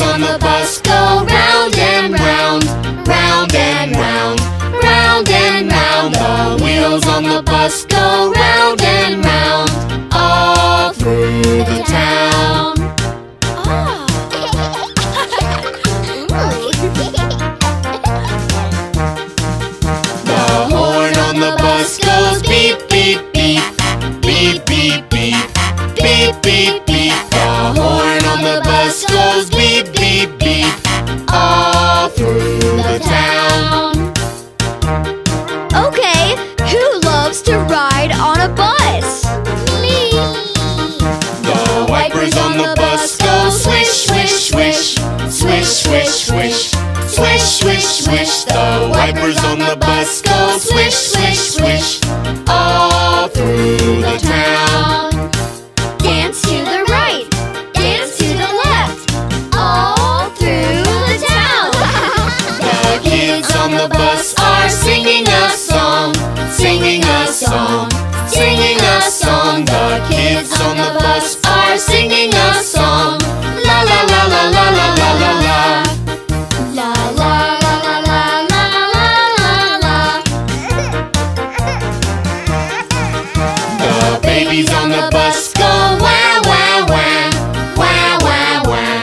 wheels on the bus go round and round, round and round, round and round. The wheels on the bus go round and round, all through the town. The horn on the bus goes beep, beep, beep, beep, beep, beep, beep, beep, beep. The horn on the bus goes beep, beep, beep, all through the town. Okay, who loves to ride on a bus? Me! The wipers on the bus go swish, swish, swish, swish, swish, swish, swish, swish, swish. The wipers on the bus go swish, swish, swish, all through the town. Dance to the right, dance to the left, all through the town. The kids on the bus are singing a song, singing a song, singing a song. The kids on the bus are singing a song. La la la la la la la la la. La la la la la la la la. The babies on the bus go wah wah wah, wah wah wah,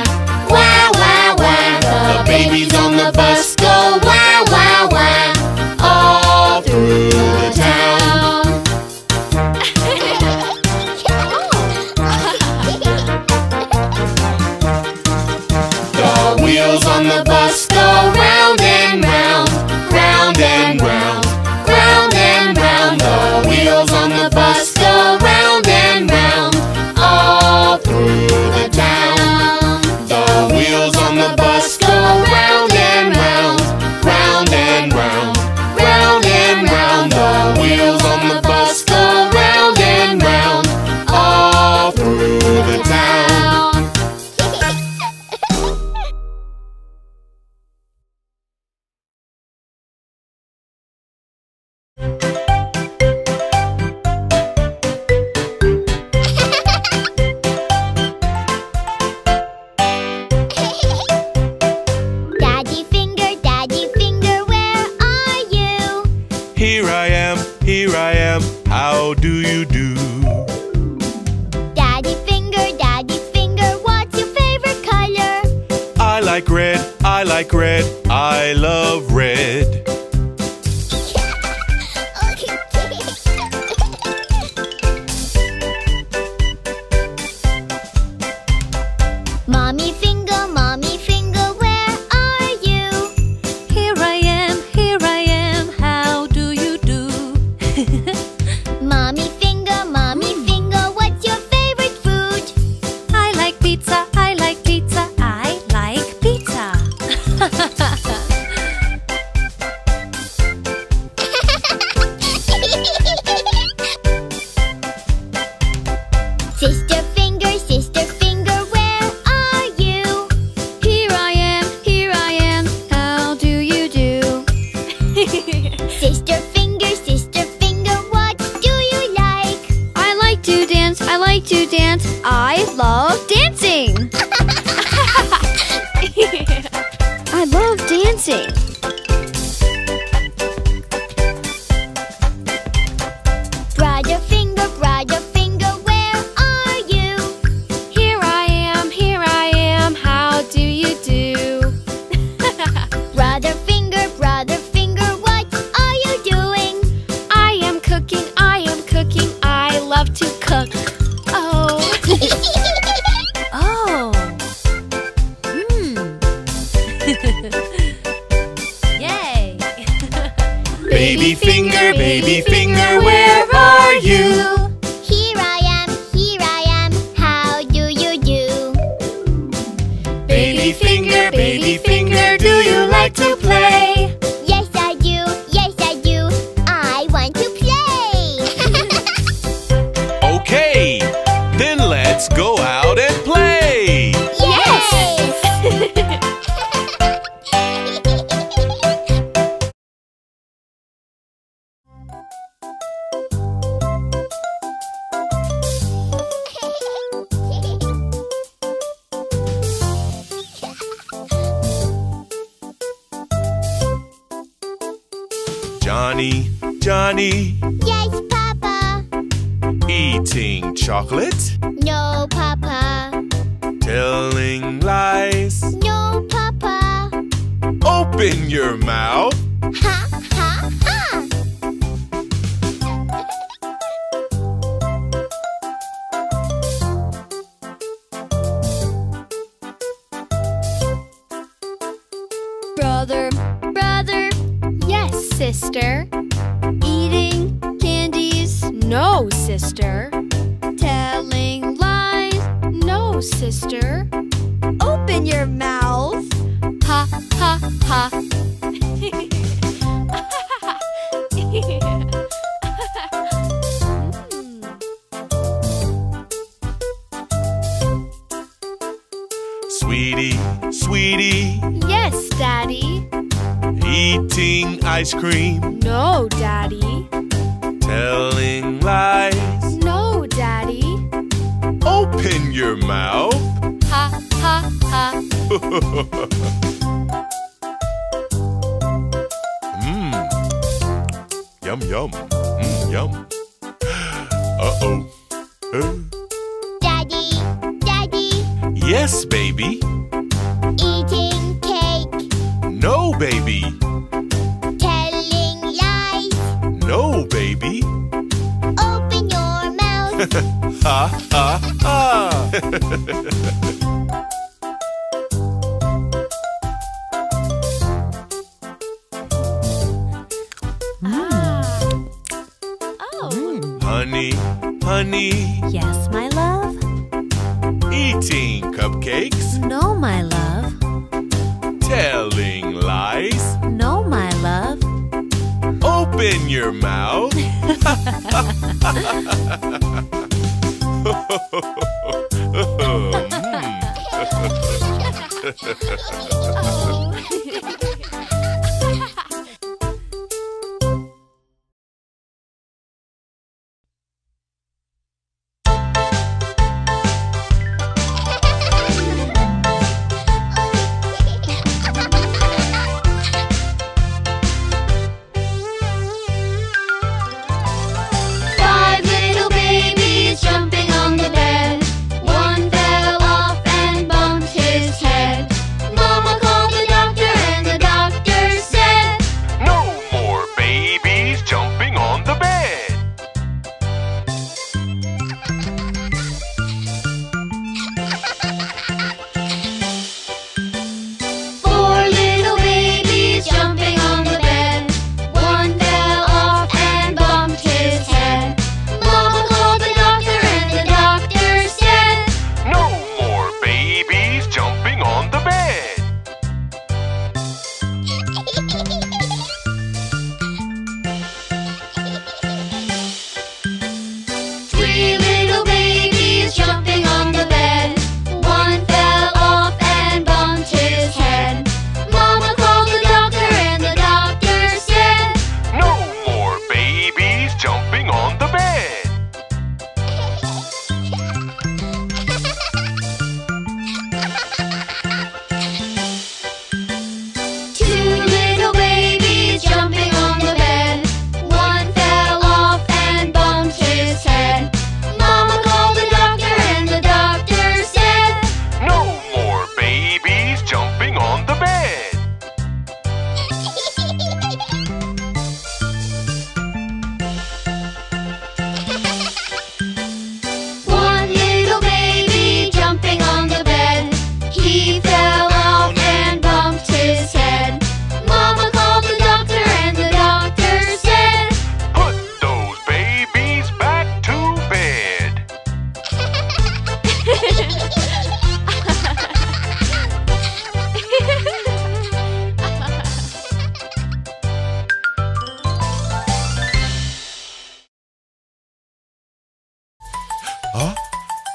wah wah wah. The babies on the bus go wah wah wah, all through the town. The wheels on the bus go round and round, round and round, round and round. The wheels on the bus go round and round, all through the town. The wheels on the bus go round and round, round and round, round and round. The wheels on the bus go round and round, all through the town. How do you do? Daddy Finger, what's your favorite color? I like red, I love red. Mommy Finger, where are you? Here I am, how do you do? Mommy Finger, what's your favorite food? I like pizza, I like pizza. Sister Finger, where are you? Here I am, how do you do? Sister Finger, what do you like? I like to dance, I love dancing. I love dancing. Brother Finger, where are you? Here I am, how do you do? Brother Finger, what are you doing? I am cooking, I love to cook. Oh. Oh. Yay. Baby Finger, where are you? Here I am, how do you do? Baby Finger, do you like to play? Yes I do, I want to play. Okay, then let's go out and play. Yes! Johnny. Yes, Papa. Eating chocolate? No, Papa. Telling lies? No, Papa. Open your mouth. Ha, ha, ha. Brother. Yes, sister. Eating candies. No, sister. Telling lies. No, sister. Open your mouth. Ha, ha, ha. Sweetie. Yes, Daddy. Eating ice cream? No, Daddy. Telling lies? No, Daddy. Open your mouth. Ha, ha, ha. Yum, yum. Yum. Uh-oh. Daddy. Yes, baby. Eating cake? No, baby. Telling lies? No, baby. Open your mouth. Ha, ha, ha. Honey. Yes, my love. Eating cupcakes? No, my love. Telling lies? No, my love. Open your mouth.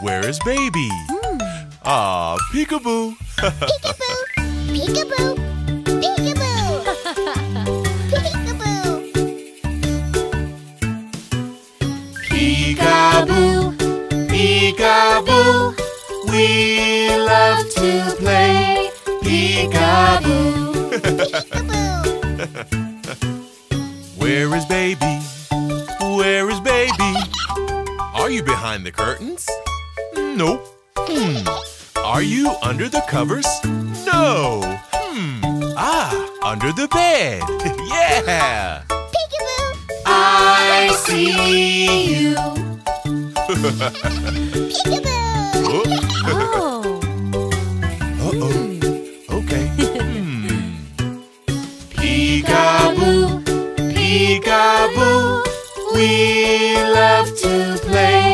Where is baby? Ah, peekaboo. Peekaboo. Peekaboo. We love to play peekaboo. Peekaboo. Where is baby? Where is baby? Are you behind the curtains? Nope. Are you under the covers? No. Under the bed. Yeah. Peekaboo. I see you. Peekaboo. Oh. Uh-oh. Okay. Peekaboo. Peekaboo. We love to play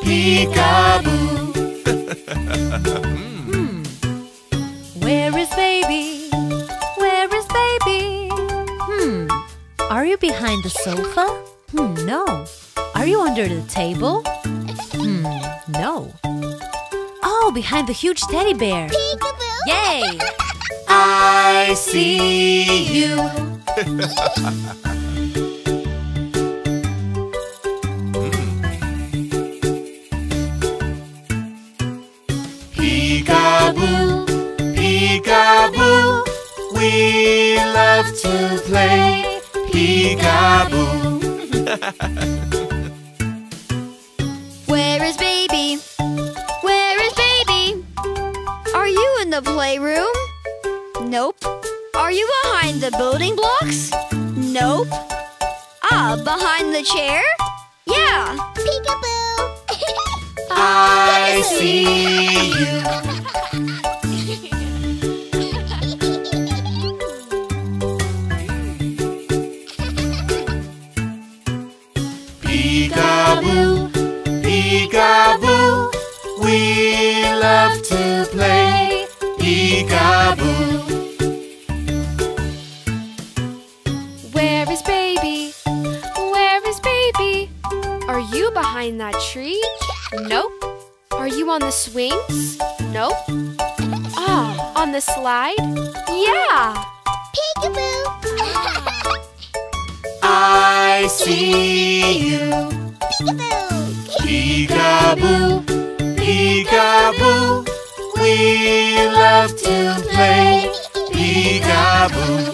peekaboo. Where is baby? Where is baby? Are you behind the sofa? No. Are you under the table? No. Oh, behind the huge teddy bear. Peekaboo! Yay! I see you. Peekaboo, peekaboo, we love to play peekaboo. Where is baby? Where is baby? Are you in the playroom? Nope. Are you behind the building blocks? Nope. Behind the chair? Yeah. Peekaboo. I see you. Peekaboo, peekaboo, we love to play peekaboo. Where is baby? Where is baby? Are you behind that tree? Nope. Are you on the swings? Nope. On the slide? Yeah. Peekaboo. I see you. Peekaboo. Peekaboo. Peekaboo. We love to play peekaboo.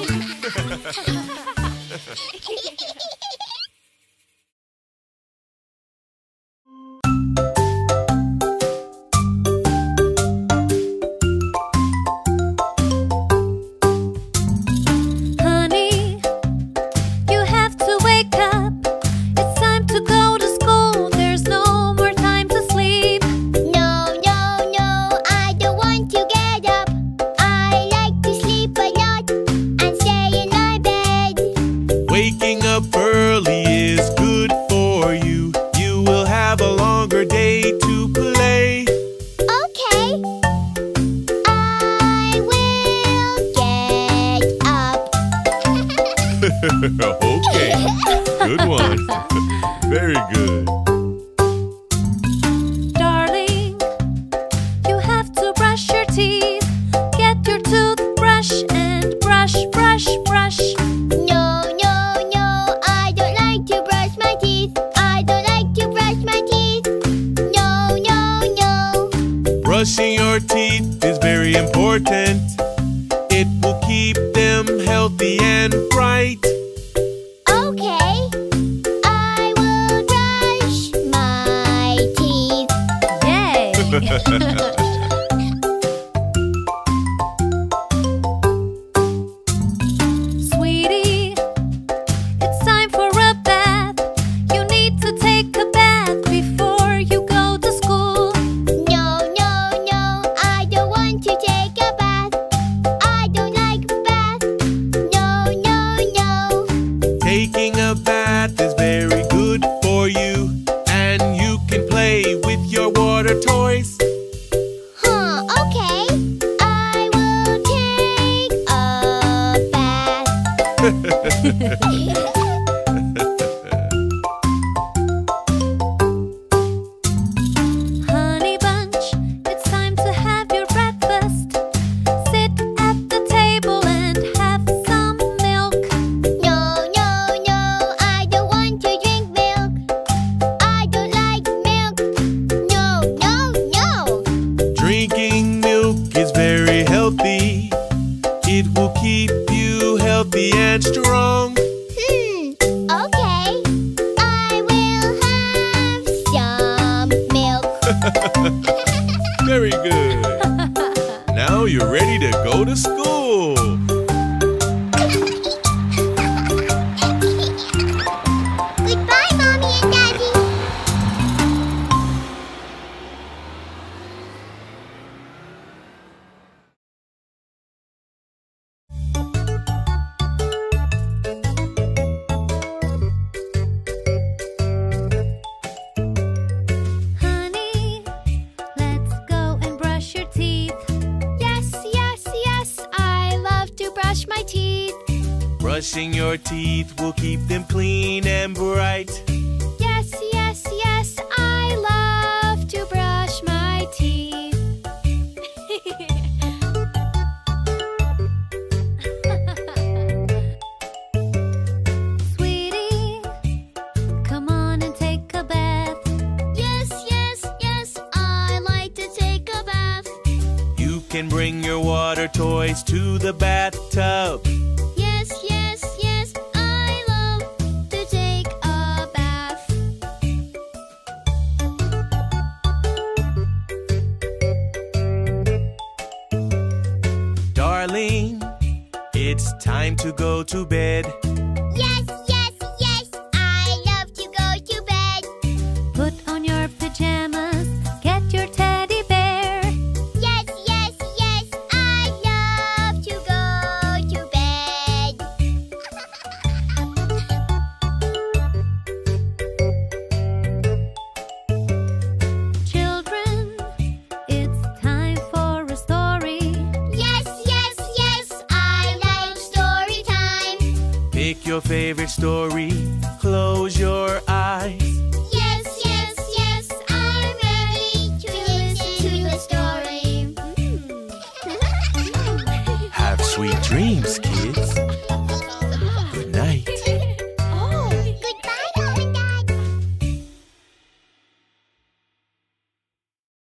Okay, good one. Very good. Darling, you have to brush your teeth. Get your toothbrush and brush, brush, brush. No, no, no, I don't like to brush my teeth. I don't like to brush my teeth. No, no, no. Brushing your teeth is very important. It will keep them healthy and bright. Sweetie, it's time for a bath. You need to take a bath before you go to school. No, no, no, I don't want to take a bath. I don't like bath. No, no, no. Taking a bath is very good for you, and you can play with your water toys. Honey bunch, it's time to have your breakfast. Sit at the table and have some milk. No, no, no, I don't want bagusku. Goodbye, Mommy and Daddy. Brushing your teeth will keep them clean and bright. Yes, yes, yes, I love to brush my teeth. Sweetie, come on and take a bath. Yes, yes, yes, I like to take a bath. You can bring your water toys to the bathtub. It's time to go to bed. Yes, yes, yes, I love to go to bed. Put on your pajamas, get your teddy bear. Yes, yes, yes, I love to go to bed. Children, it's time for a story. Yes. Pick your favorite story, close your eyes. Yes, yes, yes, I'm ready to listen to the story. Have sweet dreams, kids.